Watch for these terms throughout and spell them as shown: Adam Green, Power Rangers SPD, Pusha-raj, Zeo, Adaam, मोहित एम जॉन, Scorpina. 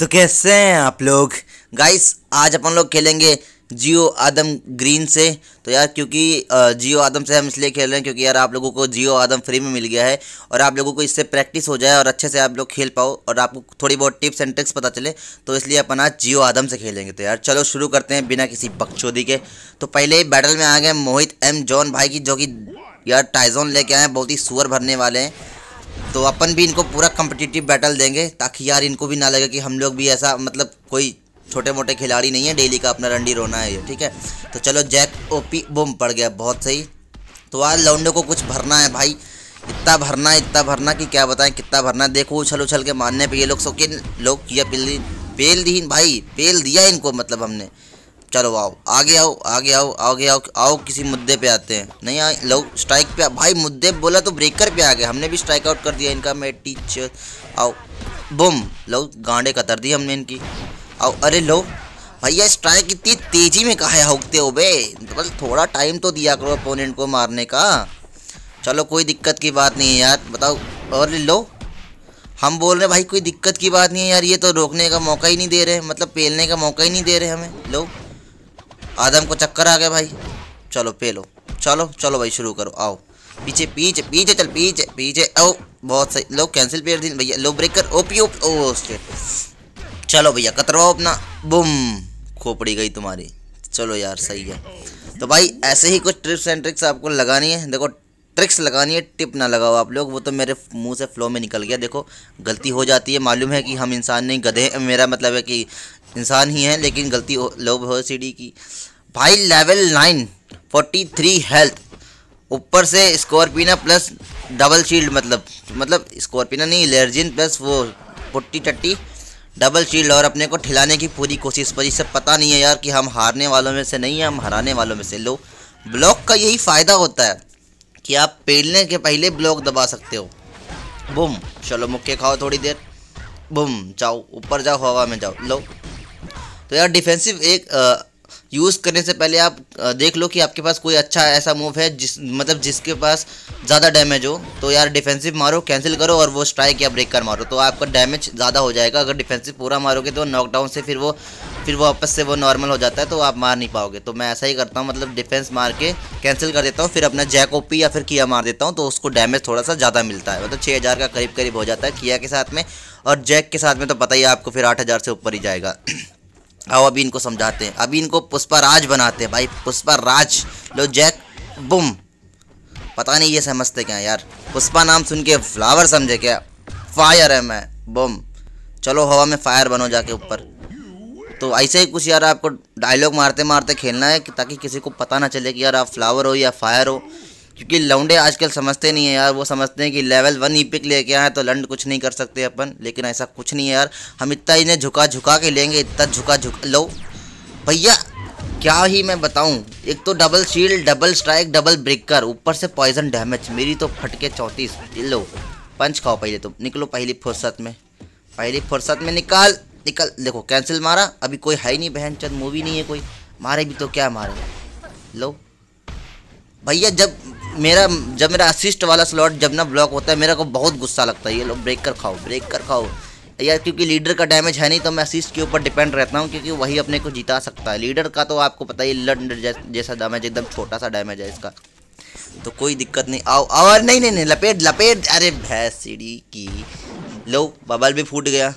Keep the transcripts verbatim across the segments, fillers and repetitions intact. तो कैसे हैं आप लोग गाइस। आज अपन लोग खेलेंगे जियो आदम ग्रीन से। तो यार क्योंकि जियो आदम से हम इसलिए खेल रहे हैं क्योंकि यार आप लोगों को जियो आदम फ्री में मिल गया है और आप लोगों को इससे प्रैक्टिस हो जाए और अच्छे से आप लोग खेल पाओ और आपको थोड़ी बहुत टिप्स एंड ट्रिक्स पता चले, तो इसलिए अपन आज जियो आदम से खेलेंगे। तो यार चलो शुरू करते हैं बिना किसी बकचोदी के। तो पहले ही बैटल में आ गए मोहित एम जॉन भाई की, जो कि यार टाइजोन लेके आए हैं, बहुत ही सुअर भरने वाले हैं। तो अपन भी इनको पूरा कम्पिटिटिव बैटल देंगे ताकि यार इनको भी ना लगे कि हम लोग भी ऐसा, मतलब कोई छोटे मोटे खिलाड़ी नहीं है, डेली का अपना रंडी रोना है ये, ठीक है। तो चलो जैक ओपी बम पड़ गया, बहुत सही। तो यार लौंडे को कुछ भरना है भाई, इतना भरना इतना भरना कि क्या बताएं कितना भरना। देखो उछल उछल के मारने पे ये लोग सो के लोग किया पेल पेल दी भाई, पेल दिया इनको, मतलब हमने। चलो आओ आगे आओ आगे आओ आगे आओ आओ किसी मुद्दे पे आते हैं। नहीं आए लोग स्ट्राइक पे भाई, मुद्दे बोला तो ब्रेकर पे आ गए, हमने भी स्ट्राइक आउट कर दिया इनका। मैं टीचर आओ बुम, लोग गांडे कतर दी हमने इनकी। आओ अरे लो भैया, स्ट्राइक इतनी तेजी में कहा होते हो बे, बस थोड़ा टाइम तो दिया करो अपोनेंट को मारने का। चलो कोई दिक्कत की बात नहीं है यार, बताओ। अरे लो हम बोल रहे भाई कोई दिक्कत की बात नहीं है यार, ये तो रोकने का मौका ही नहीं दे रहे, मतलब पेलने का मौका ही नहीं दे रहे हमें। लो आदम को चक्कर आ गया भाई, चलो पेलो, चलो चलो भाई शुरू करो। आओ पीछे पीछे पीछे चल पीछे पीछे आओ, बहुत सही। लो कैंसिल पेड़ दी भैया, लो ब्रेकर ओपी ओपी ओ स्टेट। चलो भैया कतरवाओ अपना, बुम खोपड़ी गई तुम्हारी। चलो यार सही है। तो भाई ऐसे ही कुछ ट्रिप्स एंड ट्रिक्स आपको लगानी है। देखो ट्रिक्स लगानी है, टिप ना लगाओ आप लोग, वो तो मेरे मुंह से फ्लो में निकल गया। देखो गलती हो जाती है, मालूम है कि हम इंसान नहीं, गधे, मेरा मतलब है कि इंसान ही हैं, लेकिन गलती हो लोग हो सीढ़ी की भाई। Level nine forty three health, ऊपर से स्कॉर्पिना प्लस डबल शील्ड, मतलब मतलब स्कॉर्पिना नहीं एलर्जिन प्लस वो पुट्टी टट्टी डबल शील्ड, और अपने को ठिलाने की पूरी कोशिश। पर इससे पता नहीं है यार कि हम हारने वालों में से नहीं है, हम हराने वालों में से। लो ब्लॉक का यही फ़ायदा होता है कि आप पेलने के पहले ब्लॉक दबा सकते हो। बुम चलो मुक्के खाओ थोड़ी देर, बुम जाओ ऊपर जाओ हवा में जाओ। लो तो यार डिफेंसिव एक यूज़ करने से पहले आप आ, देख लो कि आपके पास कोई अच्छा ऐसा मूव है जिस मतलब जिसके पास ज़्यादा डैमेज हो, तो यार डिफेंसिव मारो, कैंसिल करो और वो स्ट्राइक या ब्रेकर मारो, तो आपका डैमेज ज़्यादा हो जाएगा। अगर डिफेंसिव पूरा मारोगे तो नॉकडाउन से फिर वो फिर वापस से वो नॉर्मल हो जाता है, तो आप मार नहीं पाओगे। तो मैं ऐसा ही करता हूँ, मतलब डिफेंस मार के कैंसिल कर देता हूँ, फिर अपना जैक ओपी या फिर किया मार देता हूँ, तो उसको डैमेज थोड़ा सा ज़्यादा मिलता है, मतलब छः हज़ार का करीब करीब हो जाता है किया के साथ में, और जैक के साथ में तो पता ही आपको फिर आठ हज़ार से ऊपर ही जाएगा। आओ अभी इनको समझाते हैं, अभी इनको पुष्पाराज बनाते हैं भाई, पुष्पाराज। लो जैक बुम, पता नहीं ये समझते क्या यार, पुष्पा नाम सुन के फ्लावर समझे क्या, फायर है मैं, बुम चलो हवा में फायर बनो जाके ऊपर। तो ऐसे ही कुछ यार आपको डायलॉग मारते मारते खेलना है कि ताकि किसी को पता ना चले कि यार आप फ्लावर हो या फायर हो, क्योंकि लौंडे आजकल समझते नहीं है यार, वो समझते हैं कि लेवल वन ईपिक लेके आए तो लंड कुछ नहीं कर सकते अपन, लेकिन ऐसा कुछ नहीं है यार। हम इतना इन्हें झुका झुका के लेंगे, इतना झुका झुका लो भैया क्या ही मैं बताऊं, एक तो double shield double strike double breaker, ऊपर से पॉइजन डैमेज, मेरी तो फटके चौंतीस। लो पंच खाओ पहले, तो निकलो पहली फुर्सत में, पहली फुर्सत में निकाल निकल। देखो कैंसिल मारा, अभी कोई है ही नहीं, बहन चंद मूवी नहीं है कोई, मारे भी तो क्या मारे। लो भैया जब मेरा जब मेरा असिस्ट वाला स्लॉट जब ना ब्लॉक होता है, मेरे को बहुत गुस्सा लगता है। ये लोग ब्रेक कर खाओ ब्रेक कर खाओ यार, क्योंकि लीडर का डैमेज है नहीं तो मैं असिस्ट के ऊपर डिपेंड रहता हूँ, क्योंकि वही अपने को जिता सकता है। लीडर का तो आपको पता ही लंड जैसा डैमेज, एकदम छोटा सा डैमेज है इसका, तो कोई दिक्कत नहीं। आओ और नहीं नहीं नहीं लपेट लपेट, अरे भैंस सीढ़ी की। लो बबल भी फूट गया,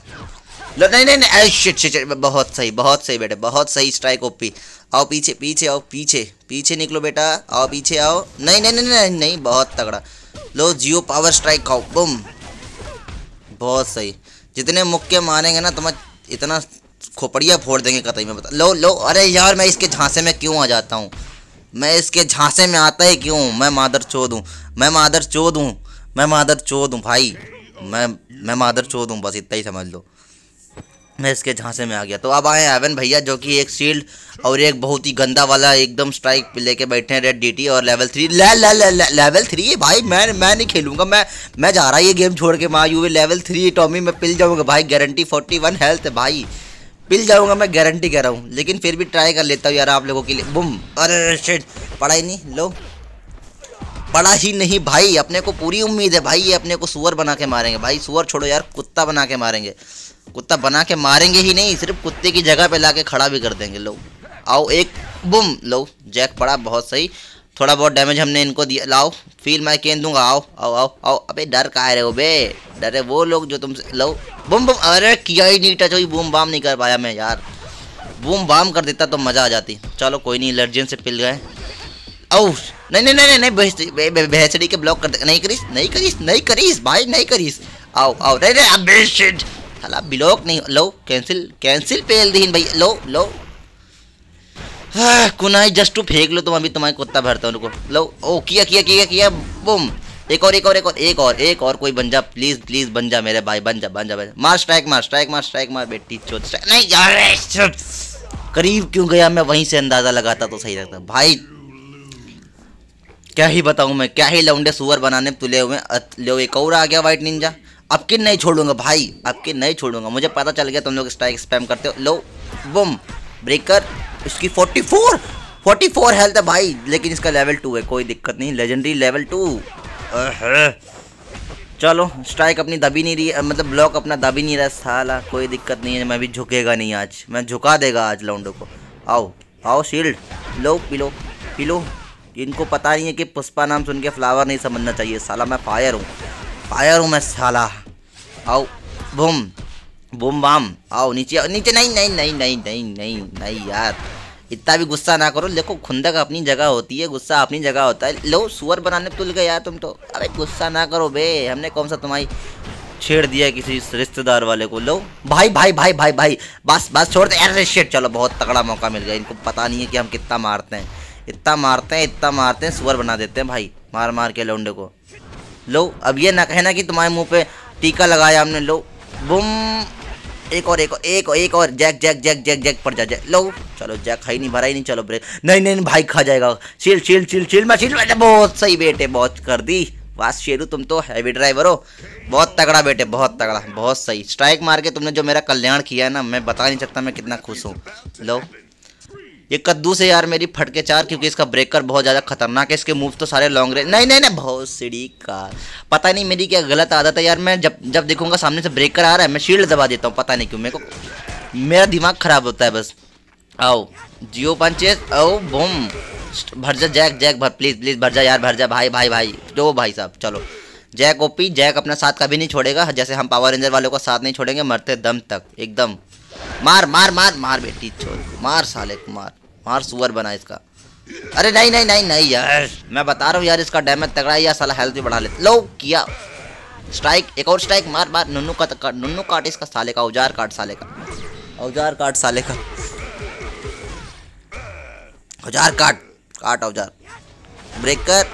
लो नहीं नहीं नहीं शिट शिट, बहुत सही बहुत सही बेटे, बहुत सही स्ट्राइक ओपी। आओ पीछे पीछे आओ पीछे पीछे निकलो बेटा, आओ पीछे आओ, नहीं नहीं नहीं नहीं नहीं बहुत तगड़ा। लो जियो पावर स्ट्राइक खाओ, बुम बहुत सही। जितने मुक्के मारेंगे ना तुम्हें इतना खोपड़िया फोड़ देंगे कतई में, बता। लो लो अरे यार मैं इसके झांसे में क्यों आ जाता हूँ, मैं इसके झांसे में आता ही क्यों, मैं मादर चोद हूँ मैं मादर चोद हूँ मैं मादर चोद हूँ भाई, मैं मैं मादर चोद हूँ, बस इतना ही समझ लो, मैं इसके झांसे में आ गया। तो अब आए एवन भैया, जो कि एक शील्ड और एक बहुत ही गंदा वाला एकदम स्ट्राइक लेके बैठे हैं, रेड डीटी और लेवल थ्री ले, ले, ले, ले, लेवल थ्री भाई, मैं मैं नहीं खेलूंगा, मैं मैं जा रहा है ये गेम छोड़ के। माँ यू लेवल थ्री टॉमी मैं पिल जाऊंगा भाई, गारंटी फोर्टी वन हेल्थ है भाई, पिल जाऊंगा मैं, गारंटी कह रहा हूँ, लेकिन फिर भी ट्राई कर लेता हूँ यार आप लोगों के लिए। बुम अरे शिट पढ़ा ही नहीं, लो पढ़ा ही नहीं भाई, अपने को पूरी उम्मीद है भाई ये अपने को सुअर बना के मारेंगे भाई, सुअर छोड़ो यार कुत्ता बना के मारेंगे, कुत्ता बना के मारेंगे ही नहीं, सिर्फ कुत्ते की जगह पे लाके खड़ा भी कर देंगे। लो आओ एक बुम, लो जैक पड़ा, बहुत सही। थोड़ा बहुत डैमेज हमने इनको दिया। लाओ फील मैं केन दूंगा, आओ आओ आओ आओ। अबे डर कहाँ रहे हो बे, डरे वो लोग जो तुमसे। लो बुम बुम, अरे किया ही नहीं टच, हुई बूम बाम नहीं कर पाया मैं यार। बूम बाम कर देता तो मज़ा आ जाती। चलो कोई नहीं, एलर्जियन से पिल गए। औ नहीं नहीं नहीं नहीं भैंसड़ी भैंसड़ी के ब्लॉक कर दे। नहीं करीस नहीं करीस नहीं करीस भाई नहीं करीस। आओ आओ नहीं नहीं अबे शिट साला ब्लॉक नहीं। लो कैंसिल कैंसिल पेल दीन भाई। लो लो कुनाई जस्ट टू फेंक लो तुम, अभी तुम्हारे कुत्ता भरता हूँ। लो ओ किया किया किया किया बुम। एक और एक और एक और एक और एक और कोई बन जा प्लीज प्लीज बन जा मेरे भाई, बन जा बन जा बन जा। मार स्ट्राइक मार स्ट्राइक मार स्ट्राइक मार बेटी चोद स्ट्राइक। नहीं यार करीब क्यों गया मैं, वहीं से अंदाजा लगाता तो सही लगता भाई। क्या ही बताऊँ मैं, क्या ही लौंडे सुअर बनाने तुले हुए। लो एक और आ गया वाइट निंजा। अब के नहीं छोड़ूंगा भाई, अब के नहीं छोड़ूंगा। मुझे पता चल गया तुम लोग स्ट्राइक स्पैम करते हो। लो बुम ब्रेकर। इसकी चौवालीस चौवालीस हेल्थ है भाई, लेकिन इसका लेवल टू है, कोई दिक्कत नहीं। Legendary level two. चलो स्ट्राइक अपनी दबी नहीं रही, मतलब ब्लॉक अपना दबी नहीं रहा साला, कोई दिक्कत नहीं है। मैं भी झुकेगा नहीं आज, मैं झुका देगा आज लौंडों को। आओ आओ शील्ड लो पिलो पिलो। इनको पता नहीं है कि पुष्पा नाम सुन के फ्लावर नहीं समझना चाहिए साला। मैं फायर हूँ फायर हूँ मैं साला। आओ बूम बूम बाम। आओ नीचे आओ नीचे। नहीं नहीं नहीं नहीं नहीं नहीं नहीं यार इतना भी गुस्सा ना करो। देखो खुंदक अपनी जगह होती है, गुस्सा अपनी जगह होता है। लो सुअर बनाने तुल गए यार तुम तो। अरे गुस्सा ना करो बे, हमने कौन सा तुम्हारी छेड़ दिया किसी रिश्तेदार वाले को। लो भाई भाई भाई भाई भाई बस बस छोड़ दे यार शिट। चलो बहुत तगड़ा मौका मिल गया, इनको पता नहीं है कि हम कितना मारते हैं इतना मारते हैं इतना मारते हैं। सुअर बना देते हैं भाई मार मार के लौंडे को। लो अब ये ना कहना कि तुम्हारे मुँह पर टीका लगाया हमने। लो बुम एक और एक और एक और एक और jack jack jack jack jack पड़ जा जैक। लो चलो जैक खाई नहीं भरा ही नहीं। चलो ब्रेक नहीं नहीं भाई खा जाएगा। शील्ड शील्ड शील्ड शील्ड मैं शील्ड। बहुत सही बेटे, बहुत कर दी वाह शेरू, तुम तो हैवी ड्राइवर हो, बहुत तगड़ा बेटे बहुत तगड़ा बहुत सही। स्ट्राइक मार के तुमने जो मेरा कल्याण किया है ना, मैं बता नहीं सकता मैं कितना खुश हूँ। लो ये कद्दू से यार मेरी फटके चार, क्योंकि इसका ब्रेकर बहुत ज़्यादा खतरनाक है। इसके मूव तो सारे लॉन्ग रेंज। नहीं नहीं नहीं बहुत सीढ़ी का पता नहीं मेरी क्या गलत आदत है यार। मैं जब जब देखूंगा सामने से ब्रेकर आ रहा है मैं शील्ड दबा देता हूँ, पता नहीं क्यों मेरे को, मेरा दिमाग खराब होता है बस। आओ जियो पंचेस आओ बूम भर जा जैक जैक भर प्लीज़ प्लीज़ भर जा यार भर जा भाई भाई भाई। दो भाई साहब चलो जैक ओपी, जैक अपना साथ कभी नहीं छोड़ेगा, जैसे हम पावर रेंजर वालों को साथ नहीं छोड़ेंगे मरते दम तक एकदम। मार मार मार मार बेटी छोड़ मार साले को मार मार सुअर बना इसका। अरे नहीं नहीं नहीं नहीं यार मैं बता रहा हूँ यार इसका डैमेज तगड़ा है यार साला, हेल्थ भी बढ़ा लेते। लो किया स्ट्राइक एक और स्ट्राइक मार मार। नुन्नू का काट नुन्नू काट इसका साले का, औजार काट साले का, औजार काट साले का, औजार काट काट औजार ब्रेकर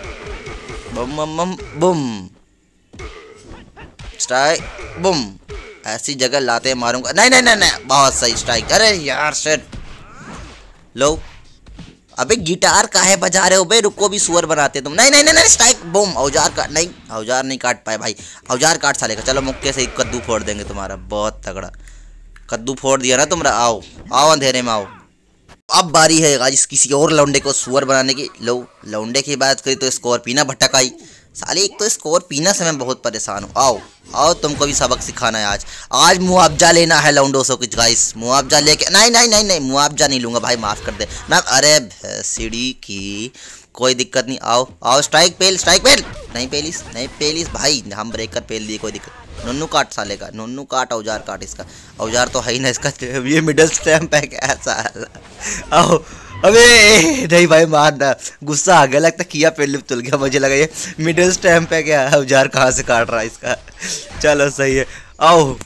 बम बम बम बम स्ट्राइक बम। ऐसी जगह लाते मारूंगा। नहीं नहीं नहीं नहीं बहुत सही स्ट्राइक। अरे यार शिट। लो अबे गिटार काहे बजा रहे हो बे, रुको भी सुअर बनाते तुम। नहीं नहीं नहीं नहीं स्ट्राइक बूम औजार काट। नहीं औजार नहीं काट पाए भाई, औजार काट साले का। चलो मुक्के से कद्दू फोड़ देंगे तुम्हारा, बहुत तगड़ा कद्दू फोड़ दिया ना तुम्हारा। आओ आओ अंधेरे में आओ। अब बारी है गाइस किसी और लौंडे को सुअर बनाने की। लो लौंडे की बात करी तो स्कॉर्पिना भटक आई साले। एक तो स्कॉर्पिना से मैं बहुत परेशान हूँ। आओ आओ तुमको भी सबक सिखाना है आज, आज मुआवजा लेना है लौंडों से कुछ गाइस। मुआवजा लेके नहीं नहीं नहीं नहीं मुआवजा नहीं लूँगा भाई, माफ़ कर दे ना। अरे सीढ़ी की कोई दिक्कत नहीं। आओ आओ स्ट्राइक पेल स्ट्राइक पेल। नहीं पेलिस नहीं पेलिस भाई, हम ब्रेकर पेल दिए कोई दिक्कत। नुन्नू काट साले का नुन्नू काट, औजार काट इसका, औजार तो है ही ना इसका, ये मिडल स्टैम्प है क्या साला। आओ अबे नहीं भाई मारना, गुस्सा आ गया लगता, किया पेल तुल गया, मुझे लगा ये मिडिल स्टैम्प है क्या, औजार कहाँ से काट रहा है इसका। चलो सही है। आओ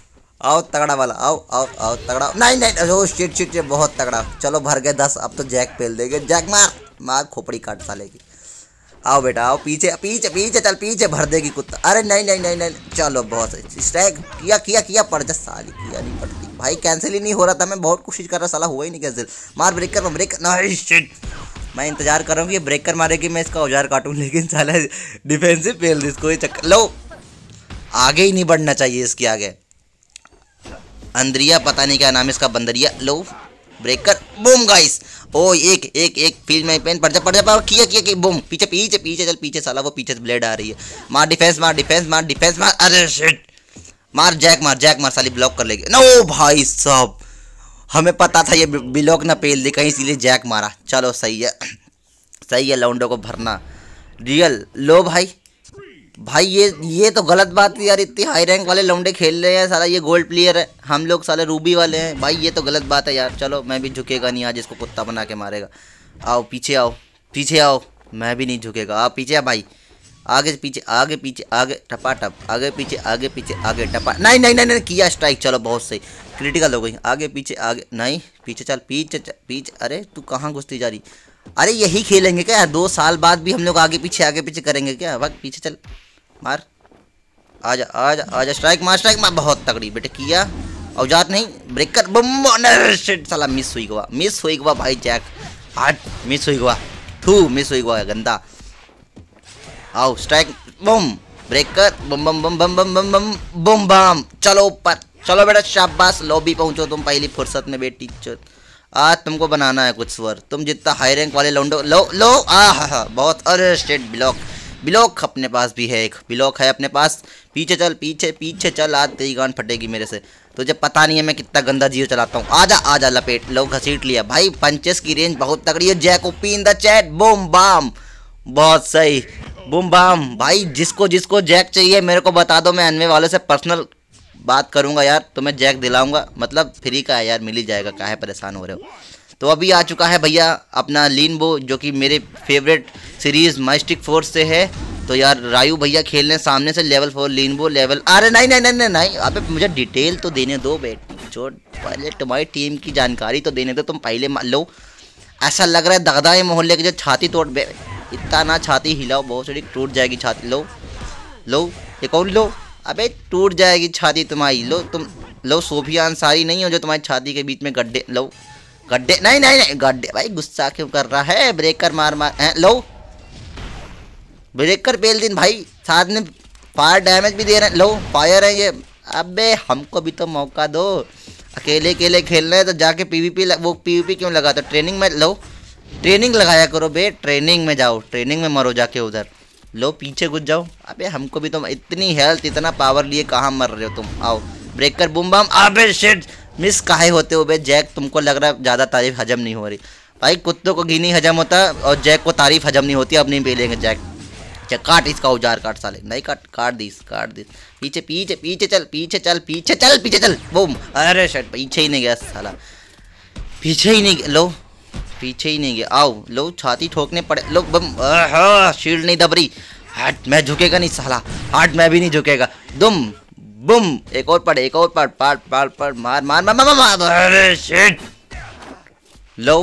आओ तगड़ा वाला आओ आओ आओ तगड़ा। नहीं नहीं ओ शिट शिट बहुत तगड़ा। चलो भर गए दस, अब तो जैक पेल देंगे। जैक मार मार खोपड़ी काट सालेगी। आओ बेटा आओ पीछे पीछे पीछे चल पीछे भर देगी कुत्ता। अरे नहीं नहीं नहीं नहीं चलो बहुत सही स्ट्राइक किया किया किया पड़ जा साली, किया नहीं पड़ती भाई, कैंसिल ही नहीं हो रहा था, मैं बहुत कोशिश कर रहा साला हुआ ही नहीं कैंसिल। मार ब्रेकर मार ब्रेकर। नहीं शिट मैं इंतजार कर रहा हूँ कि ब्रेकर मारेगी, मैं इसका औजार काटूँ, लेकिन साला डिफेंसिव फेल दिस कोई चक्कर। लो आगे ही नहीं बढ़ना चाहिए इसके आगे। अंद्रिया पता नहीं क्या नाम इसका बंदरिया। लो ब्रेकर बूम गाइस। ओ एक एक एक फील्ड में पेन पड़ जा पड़ जा पड़ किया किया कि बूम पीछे पीछे पीछे चल पीछे साला, वो पीछे से ब्लेड आ रही है। मार डिफेंस मार डिफेंस मार डिफेंस मार। अरे शिट मार जैक मार जैक मार साली ब्लॉक कर लेगी। नो भाई साहब हमें पता था ये ब्लॉक ना पेल दे कहीं इसीलिए जैक मारा। चलो सही है सही है लौंडों को भरना रियल। लो भाई भाई ये ये तो गलत बात है यार, इतनी हाई रैंक वाले लौंडे खेल रहे हैं साला, ये गोल्ड प्लेयर है, हम लोग साले रूबी वाले हैं भाई, ये तो गलत बात है यार। चलो मैं भी झुकेगा नहीं आज, इसको कुत्ता बना के मारेगा। आओ पीछे आओ पीछे आओ, मैं भी नहीं झुकेगा। आओ पीछे आ भाई, आगे पीछे आगे पीछे आगे टपाटप, आगे पीछे आगे पीछे आगे टपा। नहीं नहीं नहीं नहीं किया स्ट्राइक। चलो बहुत सही, क्रिटिकल हो गई। आगे पीछे आगे नहीं पीछे चल पीछे पीछे। अरे तू कहाँ घुसती जा रही? अरे यही खेलेंगे क्या दो साल बाद भी हम लोग? आगे पीछे आगे पीछे करेंगे क्या? भाग पीछे चल, मार, आजा आजा आजा, स्ट्राइक मार स्ट्राइक मार। बहुत तगड़ी बेटे किया, औजार नहीं ब्रेक कर बम। शिट साला मिस हुई गवा मिस हुई गवा भाई, जैक हार्ट मिस हुई गवा, थू मिस हुई गवा गंदा। आओ स्ट्राइक बम ब्रेक कर बम बम बम बम बम बम बम बम बम। चलो ऊपर चलो बेटा शाबाश, लॉबी पहुंचो तुम पहली फुर्सत में बेटी। आज तुमको बनाना है कुछ स्वर, तुम जितना हाई रैंक वाले लौंडो। लो लो आ बहुत। अरे स्टेट ब्लॉक ब्लॉक अपने पास भी है, एक ब्लॉक है अपने पास। पीछे चल पीछे पीछे चल, आज तेरी गांड फटेगी मेरे से। तुझे पता नहीं है मैं कितना गंदा जियो चलाता हूँ। आजा आजा लपेट। लो घसीट लिया भाई, पंचेस की रेंज बहुत तगड़ी है। Jack OP in the chat, boom bomb बहुत सही बूम बम। भाई जिसको जिसको जैक चाहिए मेरे को बता दो, मैं अनवे वाले से पर्सनल बात करूंगा यार, तुम्हें जैक दिलाऊंगा। मतलब फ्री का है यार, मिल ही जाएगा, काहे परेशान हो रहे हो। तो अभी आ चुका है भैया अपना लीनबो, जो कि मेरे फेवरेट सीरीज़ माइस्टिक फोर्स से है। तो यार रायू भैया खेल रहे सामने से, लेवल फोर लीनबो लेवल। अरे नहीं नहीं नहीं नहीं नहीं अबे मुझे डिटेल तो देने दो बेटी, जो पहले तुम्हारी टीम की जानकारी तो देने दो। तुम पहले लो, ऐसा लग रहा है दगदाए मोहल्ले की जो छाती तोड़, इतना ना छाती हिलाओ बहुत सारी टूट जाएगी छाती। लो लो ये कौन? लो अबे टूट जाएगी छाती तुम्हारी। लो तुम लो सोफियान सारी नहीं हो जो तुम्हारी छाती के बीच में गड्ढे। लो गड्ढे नहीं नहीं नहीं गड्ढे भाई, गुस्सा क्यों कर रहा है? ब्रेकर मार मार हैं। लो ब्रेकर पेल दिन भाई, साथ में फायर डैमेज भी दे रहे हैं। लो फायर है ये, अबे हमको भी तो मौका दो। अकेले अकेले खेल रहे हैं तो जाके पीवीपी वो पीवीपी क्यों लगा? तो ट्रेनिंग में लो, ट्रेनिंग लगाया करो बे, ट्रेनिंग में जाओ, ट्रेनिंग में मरो जाके उधर। लो पीछे घुस जाओ, अबे हमको भी तो इतनी हेल्थ इतना पावर लिए कहाँ मर रहे हो तुम? आओ ब्रेक कर बूम बम। अबे शिट मिस काहे होते हो बे? जैक तुमको लग रहा है ज़्यादा तारीफ हजम नहीं हो रही भाई, कुत्तों को घी नहीं हजम होता और जैक को तारीफ हजम नहीं होती। अब नहीं पेलेंगे जैक। अच्छा काट इसका औजार, काट साले, नहीं काट काट दीस काट दीस। पीछे पीछे पीछे चल पीछे चल पीछे चल पीछे चल बूम। अरे शिट पीछे ही नहीं गया साला, पीछे ही नहीं। लो पीछे ही नहीं गया। आओ लो छाती ठोकने पड़े। लो बम, शील्ड नहीं दब रही। हार्ट मैं झुकेगा नहीं साला, हार्ट मैं भी नहीं झुकेगा। दुम बुम एक और पड़ एक और पड़ पाड़ पाड़ पाड़ मार मार मार मार मार। अरे शिट लो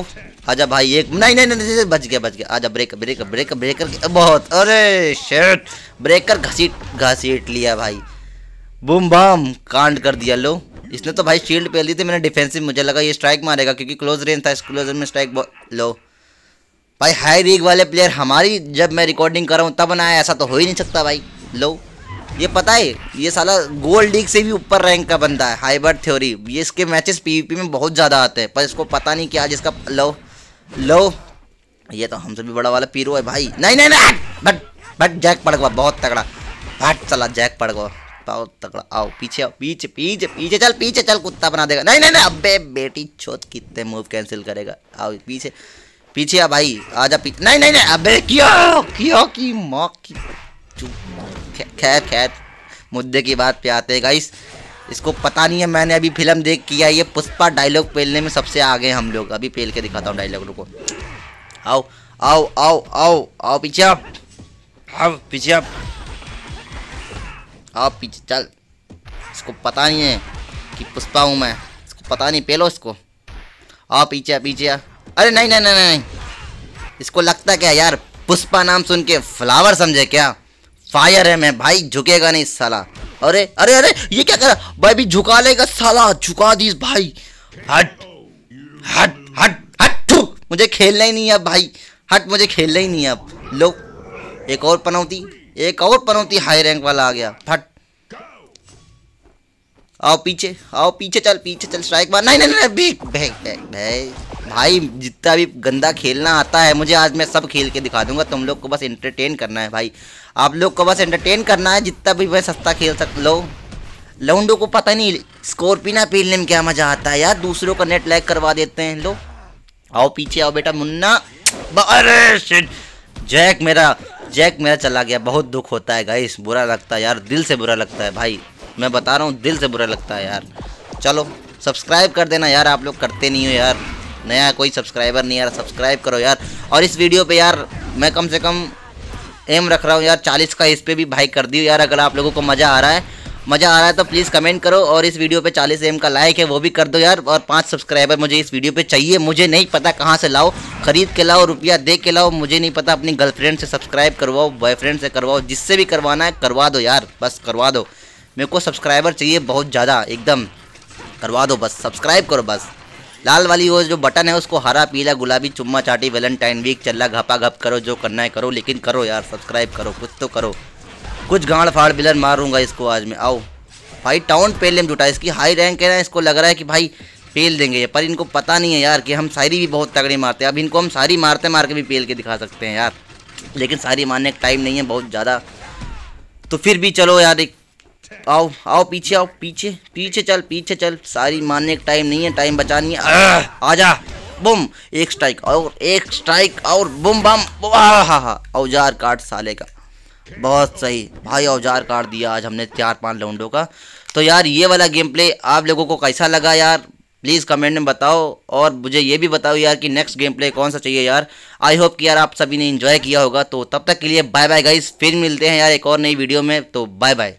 आजा भाई, एक नहीं नहीं नहीं बच गया बच गया। आजा ब्रेक ब्रेक ब्रेक ब्रेकर बहुत। अरे शिट ब्रेकर घसीट घसीट लिया भाई, बुम बम कांड कर दिया। लो इसने तो भाई शील्ड पहल दी थी मैंने डिफेंसिव, मुझे लगा ये स्ट्राइक मारेगा क्योंकि क्लोज रेंज था। इस क्लोज रेंज में स्ट्राइक बॉल। लो भाई हाई रिग वाले प्लेयर हमारी, जब मैं रिकॉर्डिंग कर रहा हूँ तब बनाया, ऐसा तो हो ही नहीं सकता भाई। लो ये पता है ये साला गोल्ड लीग से भी ऊपर रैंक का बंदा है, हाइबर्ड थ्योरी। ये इसके मैचेस पीवीपी में बहुत ज़्यादा आते हैं, पर इसको पता नहीं कि आज इसका। लो लो ये तो हमसे भी बड़ा वाला पीरो है भाई। नहीं नहीं नहीं बट बट जैक पड़ गया बहुत तगड़ा। हट चला जैक पड़ गया बहुत तगड़ा। आओ पीछे आओ पीछे पीछे पीछे चल पीछे चल, कुत्ता बना देगा। नहीं नहीं नहीं अबे बेटी चोत कितने मूव कैंसिल करेगा। आओ पीछे पीछे आ भाई आजा पीछे। नहीं नहीं नहीं अबे क्यों क्यों की मौत की। खैर खैर मुद्दे की बात पे आते हैं गाइस। इसको पता नहीं है मैंने अभी फिल्म देख किया, ये पुष्पा डायलॉग पेलने में सबसे आगे हम लोग। अभी पेल के दिखाता हूँ डायलॉग को। आओ आओ आओ आओ आओ पीछे आओ आओ पीछे आओ आप पीछे चल। इसको पता नहीं है कि पुष्पा हूँ मैं, इसको पता नहीं। पेलो इसको, आप पीछे पीछे। अरे नहीं नहीं नहीं नहीं इसको लगता क्या यार पुष्पा नाम सुन के फ्लावर समझे क्या? फायर है मैं भाई, झुकेगा नहीं साला। अरे अरे अरे ये क्या करा भाई? भी झुका लेगा साला, झुका दीस भाई। हट हट हट हट मुझे खेलना ही नहीं है भाई, हट मुझे खेलना ही नहीं है अब। लो एक और पनौती एक और पनौती, हाई रैंक वाला आ गया। फट आओ पीछे आओ पीछे चल पीछे चल स्ट्राइक मार। नहीं नहीं नहीं बैक बैक बैक भाई भाई जितना भी गंदा खेलना आता है मुझे, आज मैं सब खेल के दिखा दूंगा। तुम लोग को बस एंटरटेन करना है भाई, आप लोग को बस एंटरटेन करना है जितना भी मैं सस्ता खेल सकता। लो लौंडो को पता नहीं स्कॉर्पिना पीलने में क्या मजा आता है यार, दूसरों का नेट लैग करवा देते हैं। लो आओ पीछे आओ बेटा मुन्ना। अरे शिट, जैक मेरा जैक मेरा चला गया। बहुत दुख होता है गाइस, बुरा लगता है यार, दिल से बुरा लगता है भाई, मैं बता रहा हूँ दिल से बुरा लगता है यार। चलो सब्सक्राइब कर देना यार, आप लोग करते नहीं हो यार, नया कोई सब्सक्राइबर नहीं यार, सब्सक्राइब करो यार। और इस वीडियो पे यार मैं कम से कम एम रख रहा हूँ यार चालीस का, इस पे भी भाई कर दियो यार। अगर आप लोगों को मज़ा आ रहा है मज़ा आ रहा है तो प्लीज़ कमेंट करो, और इस वीडियो पे चालीस एम का लाइक है वो भी कर दो यार। और पाँच सब्सक्राइबर मुझे इस वीडियो पे चाहिए, मुझे नहीं पता कहाँ से लाओ, खरीद के लाओ, रुपया दे के लाओ, मुझे नहीं पता, अपनी गर्लफ्रेंड से सब्सक्राइब करवाओ, बॉयफ्रेंड से करवाओ, जिससे भी करवाना है करवा दो यार, बस करवा दो। मेरे को सब्सक्राइबर चाहिए बहुत ज़्यादा, एकदम करवा दो बस, सब्सक्राइब करो बस। लाल वाली वो जो बटन है उसको हरा पीला गुलाबी चुम्मा चाटी वैलेंटाइन वीक चल्ला घपा घप करो, जो करना है करो, लेकिन करो यार, सब्सक्राइब करो, कुछ तो करो। कुछ गांड फाड़ बिलन मारूंगा इसको आज मैं। आओ भाई टाउन पेल में जुटा, इसकी हाई रैंक है ना, इसको लग रहा है कि भाई पेल देंगे ये, पर इनको पता नहीं है यार कि हम सारी भी बहुत तगड़ी मारते हैं। अब इनको हम सारी मारते मार के भी पेल के दिखा सकते हैं यार, लेकिन सारी मारने का टाइम नहीं है बहुत ज़्यादा, तो फिर भी चलो यार। एक आओ आओ पीछे आओ, पीछे पीछे चल पीछे चल, सारी मारने का टाइम नहीं है, टाइम बचानी है। आजा बुम, एक स्ट्राइक और एक स्ट्राइक और बुम बम। हा औजार काट साले का, बहुत सही भाई, औजार काट दिया आज हमने चार पांच लौंडों का। तो यार ये वाला गेम प्ले आप लोगों को कैसा लगा यार, प्लीज़ कमेंट में बताओ, और मुझे ये भी बताओ यार कि नेक्स्ट गेम प्ले कौन सा चाहिए यार। आई होप कि यार आप सभी ने इन्जॉय किया होगा। तो तब तक के लिए बाय बाय गाइस, फिर मिलते हैं यार एक और नई वीडियो में, तो बाय बाय।